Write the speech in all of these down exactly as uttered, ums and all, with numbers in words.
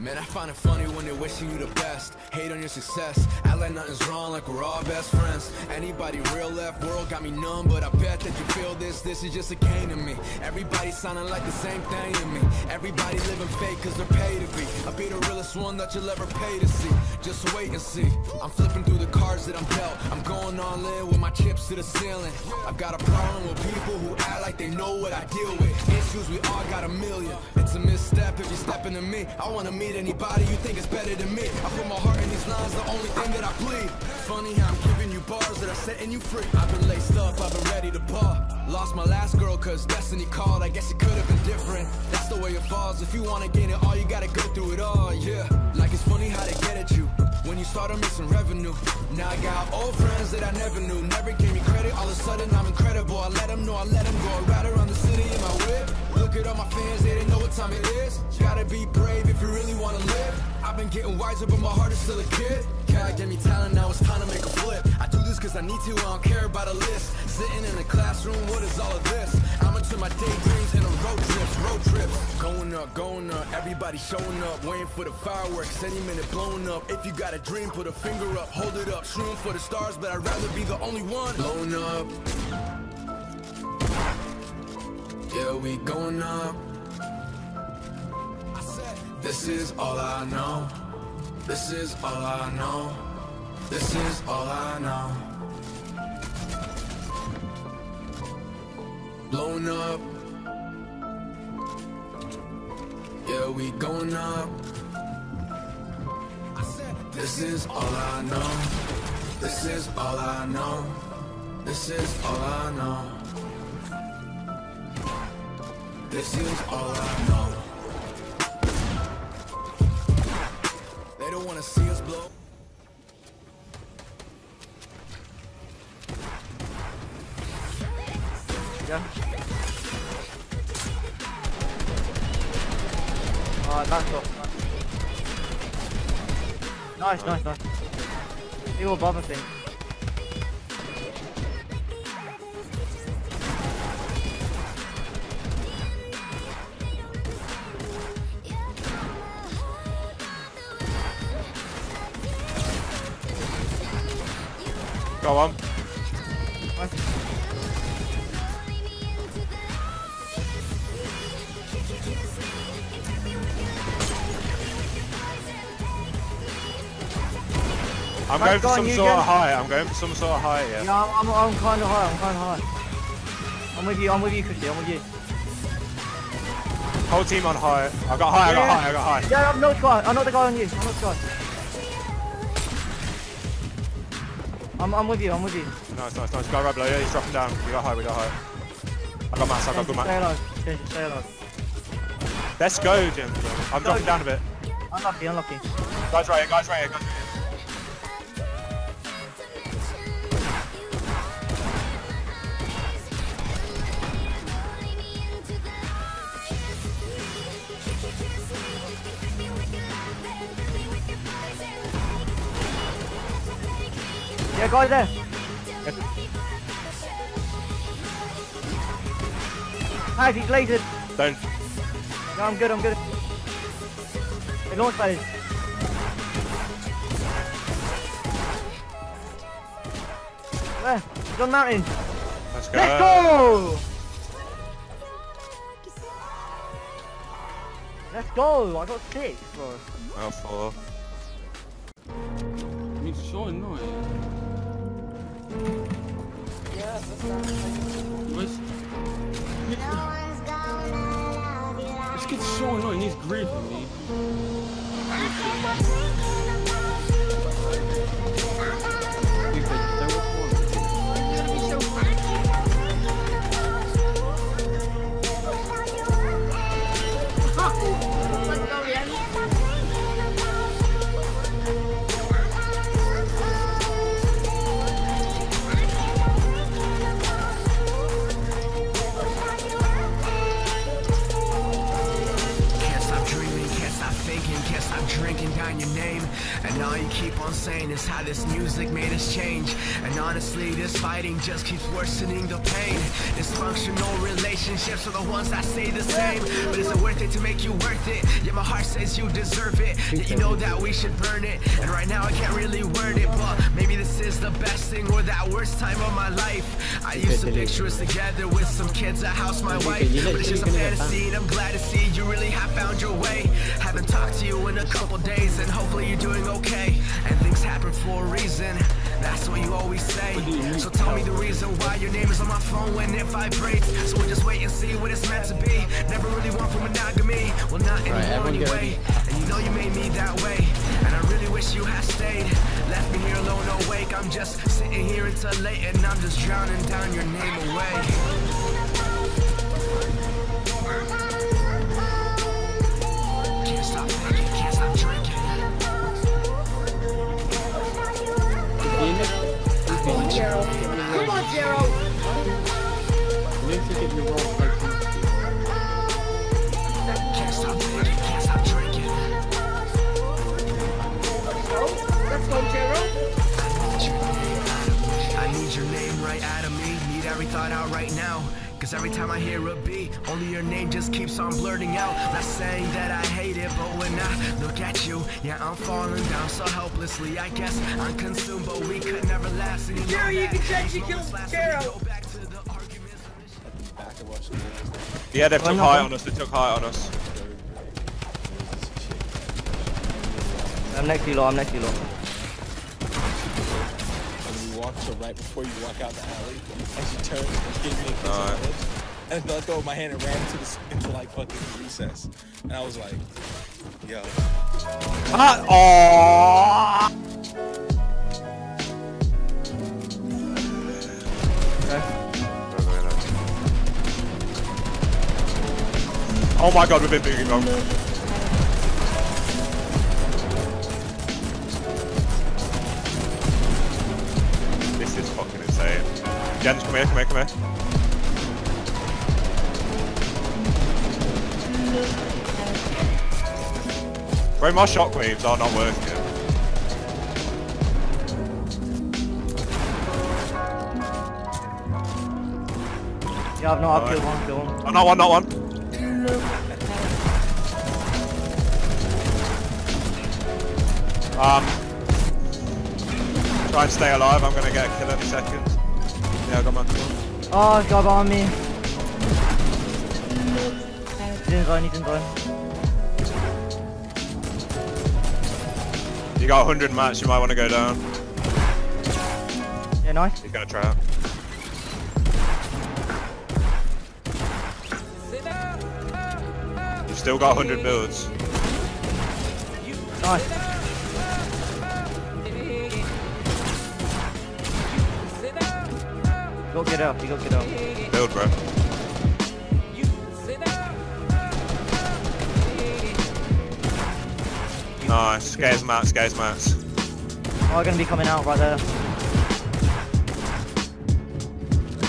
Man, I find it funny when they're wishing you the best, hate on your success, act like nothing's wrong, like we're all best friends. Anybody real left world got me numb, but I bet that you feel this, this is just a game to me. Everybody sounding like the same thing to me. Everybody living fake cause they're paid to be. I'll be the realest one that you'll ever pay to see. Just wait and see. I'm flipping through the cards that I'm dealt. I'm going all in with my chips to the ceiling. I've got a problem with people who act like they know what I deal with. Issues we all got a million. It's a misstep if you step into me. I wanna meet anybody you think is better than me. I put my heart in these lines, the only thing that I bleed. Funny how I'm giving you bars that are setting you free. I've been laced up, I've been ready to paw. Lost my last girl cause destiny called. I guess it could have been different. That's the way it falls. If you wanna get it all, you gotta go through it all, yeah. Like it's funny how they get at you when you start missing revenue. Now I got old friends that I never knew, never gave me credit. All of a sudden I'm incredible. I let them know, I let them go. I ride around the city in my whip. Look at all my fans, they didn't know what time it is. Gotta be brave if you really wanna live. I've been getting wiser, but my heart is still a kid. God gave me talent, now it's time to make a flip. I do this cause I need to, I don't care about a list. Sitting in a classroom, what is all of this? I'm into my daydreams and a road trips, road trips. Going up, going up, everybody showing up. Waiting for the fireworks, any minute blown up. If you got a dream, put a finger up, hold it up. Shooting for the stars, but I'd rather be the only one. Blown up. Yeah, we going up. This is all I know. This is all I know. This is all I know. Blown up. Yeah, we going up. This is all I know. This is all I know. This is all I know. This is all I know. They don't want to see us blow. Yeah. Oh, nice off. Nice, nice, nice. He will bother thing. Go on. Nice. I'm right, going for go some on, sort can... of high. I'm going for some sort of high, yeah. No, I'm, I'm, I'm kind of high. I'm kind of high. I'm with you. I'm with you, Christy. I'm with you. Whole team on high. I got high. Yeah. I got high. I got high. Yeah, I'm not the guy. I'm not the guy on you. I'm not the guy. I'm, I'm with you, I'm with you. Nice, nice, nice. Go right below, yeah, he's dropping down. We got high, we got high. I got mass, I got good mass. Stay alive, James, stay alive. Let's go, Jim. I'm dropping down a bit. Unlucky, unlucky. Guys right here, guys right here, guys right Yeah, guy there. Yep. Nice, he's lasered. Don't. No, I'm good, I'm good. They launched that is. There, he's on mountain. Let's go. Let's go! Let's go, I got six, bro. Well, four. I mean, so annoying. Yeah, this kid's so annoying, he's grieving me. Saying is how this music made us change, and honestly this fighting just keeps worsening the pain. Dysfunctional relationships are the ones that stay the same, but is it worth worth it to make you worth it. Yeah, my heart says you deserve it. Yeah, you know that we should burn it. And right now I can't really word it, but maybe this is the best thing or that worst time of my life. I used to picture us together with some kids, a house, my wife. But it's just a fantasy, and I'm glad to see you really have found your way. Haven't talked to you in a couple days, and hopefully you're doing okay. And things happen for a reason. That's what you always say. So tell me the reason why your name is on my phone when it vibrates. So we'll just wait and see what it's meant to be. Never really want for monogamy. Well, not anymore anyway. And you know you made me that way. And I really wish you had stayed. Left me here alone awake. I'm just sitting here until late, and I'm just drowning down your name away. Can't stop thinking, can't stop drinking. Come on, Gerald. Come on, Gerald. Can't stop drinking, can't stop drinking. Let's go, Gerald. I need your name right out of me. Need every thought out right now. Cause every time I hear a beat, only your name just keeps on blurting out. Not saying that I hate it, but when I look at you, yeah, I'm falling down so helplessly. I guess I'm consumed, but we could never last anymore. Gerald, you can check your kills, Gerald. Yeah, they took high on us, they took high on us. I'm next to you, I'm next to you. So right before you walk out the alley, and she turned and gave me a kiss on the lips, and I let go of my hand and ran into the into like fucking recess, and I was like, yo. Ah, okay. Oh my god, we've been boogie wrong. Jens, come here, come here, come here. Bro, my shockwaves are not working. Yeah, I've not, I've killed one, killed one. Oh, not one, not one. Um, try and stay alive, I'm gonna get a kill any second. Yeah, I got my kill. Oh, he's got behind me. He didn't run, he didn't run. You got one hundred mats, you might want to go down. Yeah, nice. He's gonna try out. You've still got one hundred builds. Nice. Go get out, you go get out. Build, bro. Nice, scares mats, scares mats. Oh, I'm gonna be coming out right there.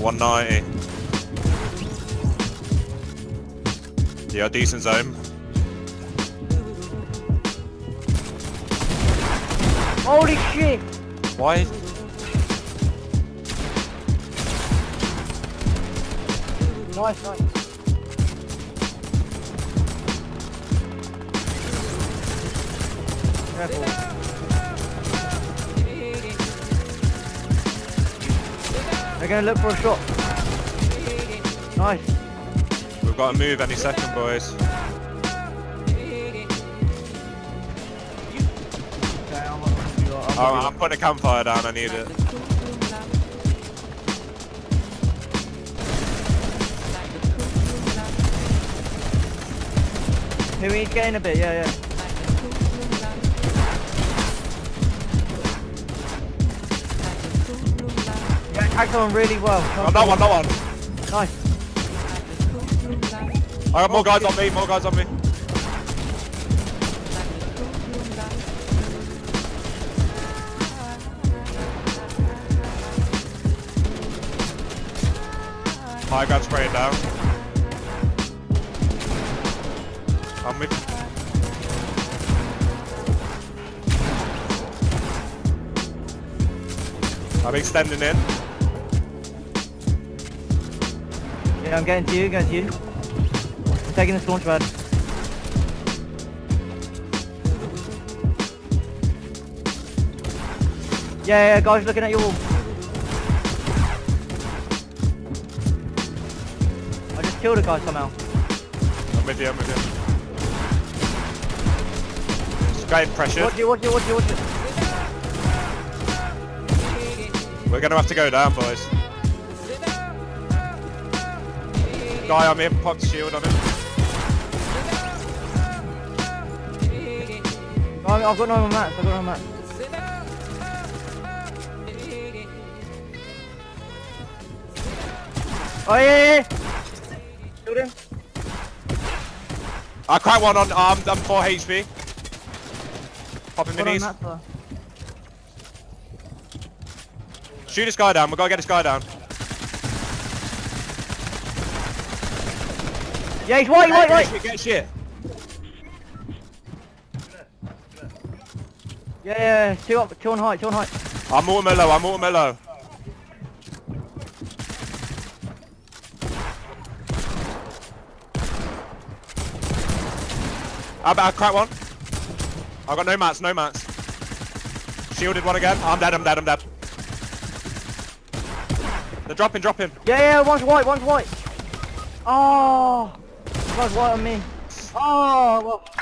one ninety. Yeah, decent zone. Holy shit! Why? Nice, nice. Careful. They're gonna look for a shot. Nice. We've got to move any second, boys. Alright, I'm putting a campfire down, I need it. Can we gain a bit? Yeah, yeah. Yeah, tagged on really well. Oh, that one, that one. Nice. I got more guys on me, more guys on me. I got sprayed down. I'm with you. I'm extending in. Yeah, I'm getting to you, getting to you. I'm taking this launch pad. Yeah, yeah, guys, looking at you all. I just killed a guy somehow. I'm with you, I'm with you. Sky pressure. Watch it, watch it, watch it, watch it. We're gonna have to go down, boys. Guy on him, pop shield on him. No, I've got no more mats, I've got no more mats. Oh yeah, yeah, yeah. Him. I cracked one on arm, um, I'm four H P. Pop him in knees. Shoot this guy down, we gotta get this guy down. Yeah, he's white, white, white! Get shit, get shit. Yeah, yeah, two up, two on height, two on height. I'm auto low, I'm auto low. I crack one. I got no mats, no mats. Shielded one again. I'm dead, I'm dead, I'm dead. They're dropping, dropping. Yeah, yeah, one's white, one's white. Oh, one's white on me. Oh, well.